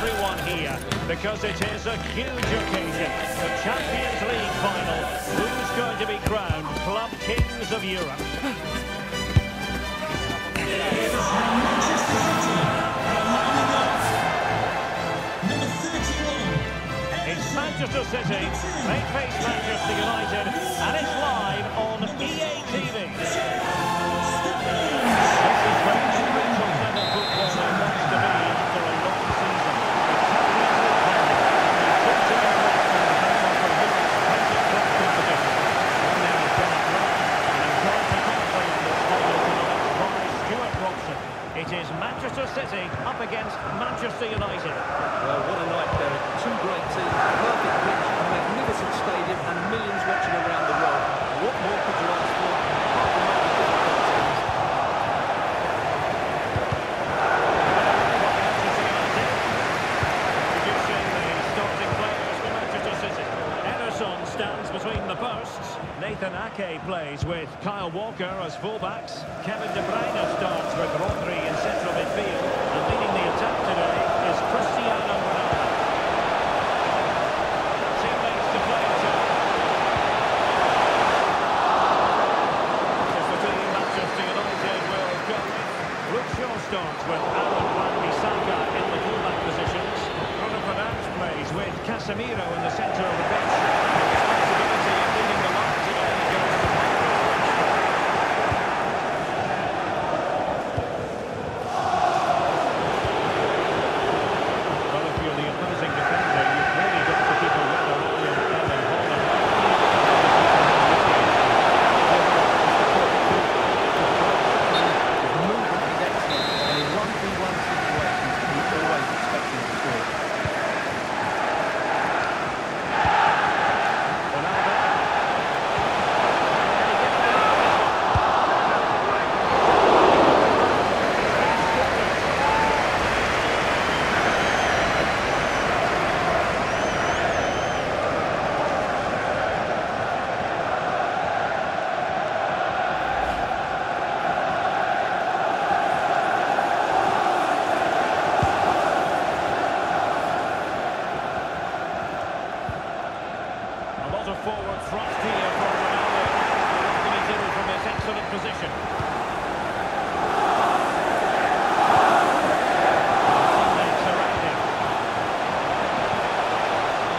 everyone here, because it is a huge occasion, the Champions League final. Who's going to be crowned club kings of Europe? It's Manchester City, they face Manchester United, and it's live on EA TV. This is where the top level footballer wants to be after a long season. It is Manchester City up against Manchester United. Well, what a night, Derek. Two great teams, perfect pitch, a magnificent stadium, and millions watching around the world. What more could you ask for? Reducing the starting players for Manchester City. Ederson stands between the posts. Nathan Ake plays with Kyle Walker as fullbacks. Kevin De Bruyne starts with Rodri in central midfield, and leading the attack today is Cristiano Ronaldo. Teammates to play to. As the team Manchester United will go with, Luke Shaw starts with Aaron Wan-Bissaka in the fullback positions. Bruno Fernandes plays with Casemiro in the centre of the bench. Forward thrust here from Ronaldo. What can he do from this excellent position? Sunday surrounding.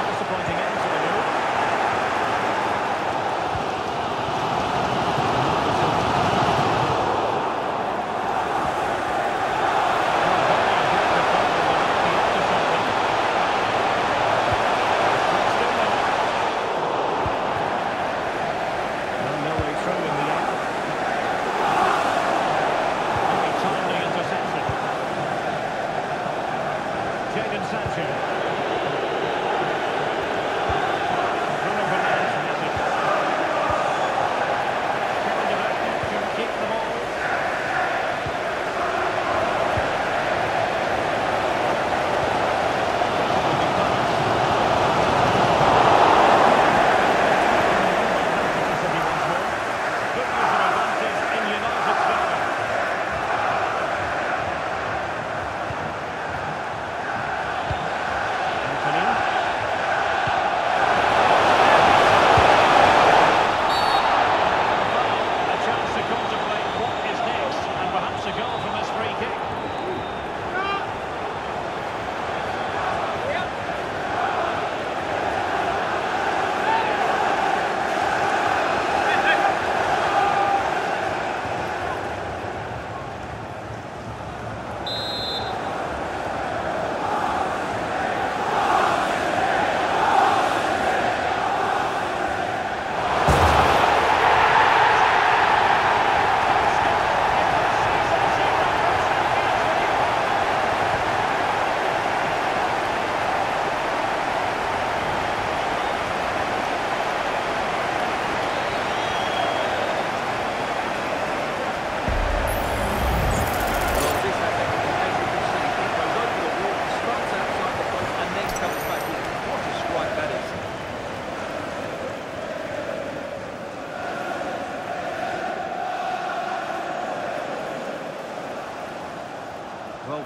Disappointing end to the move.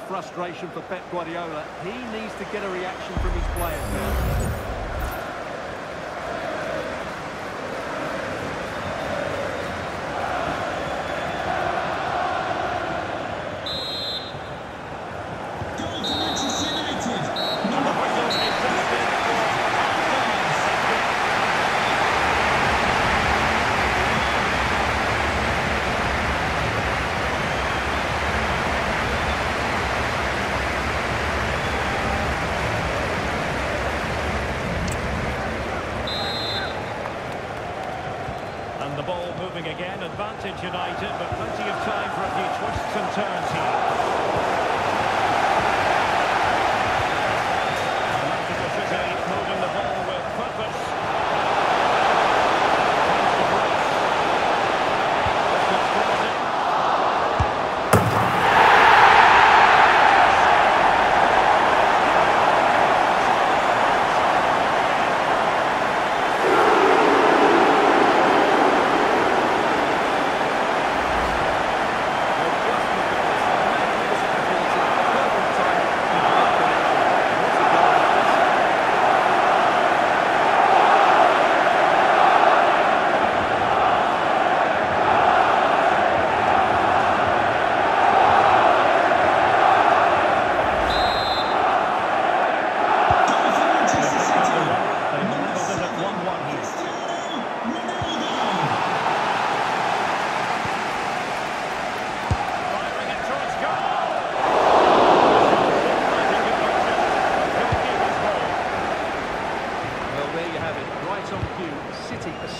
frustration for Pep Guardiola. He needs to get a reaction from his players now. And the ball moving again, advantage United, but plenty of time for a few twists and turns here. Manchester City holding the ball with purpose.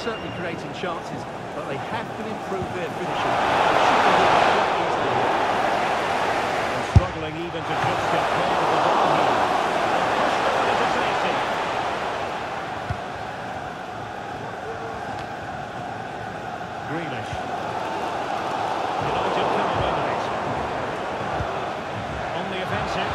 Certainly creating chances, but they have to improve their finishing. And struggling even to just get hold of the ball here. Grealish. United come away with it. On the offensive.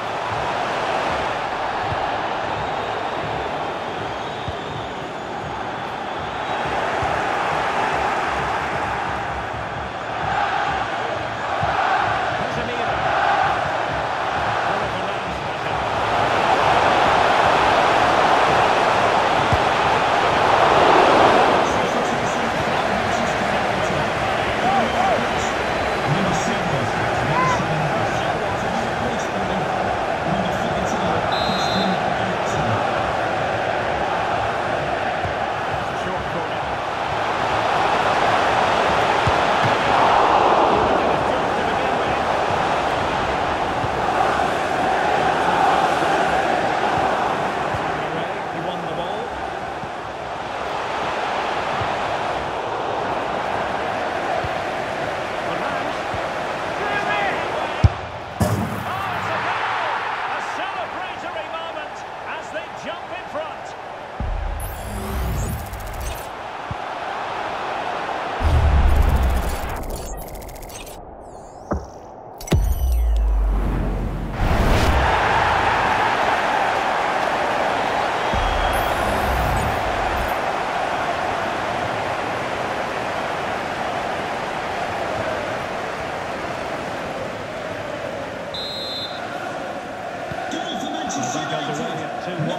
Time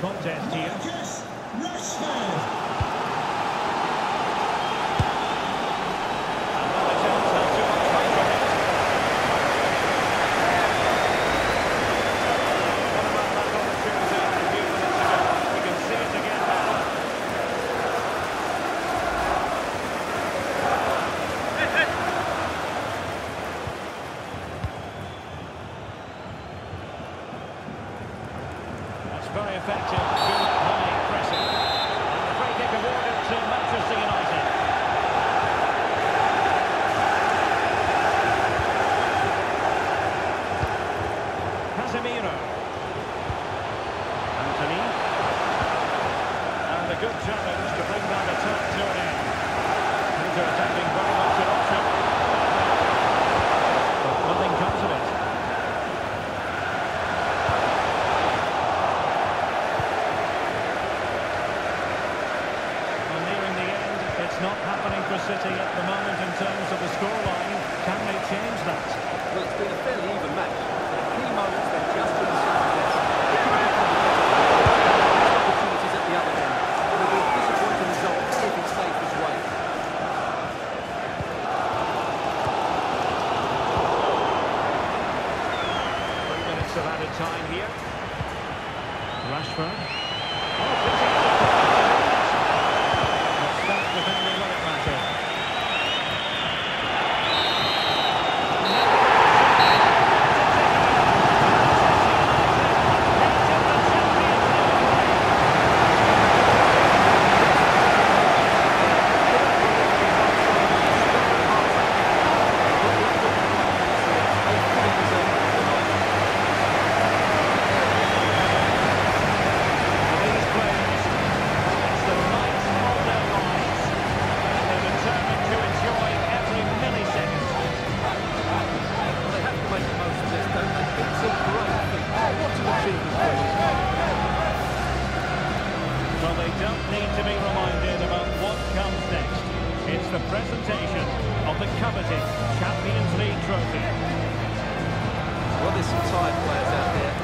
contest here. Rashford. Very effective, good high pressing. And the free kick awarded to Manchester United. Casemiro. Antony. And a good challenge to bring that attack to an end. Peter attacking very much an option. But nothing comes of it. Not happening for City at the moment in terms of the scoreline. Can they change that? Well, it's been a fairly even match. time here. Rashford. It's that within the minute matter. Coveted Champions League trophy. Well, there's some tired players out there.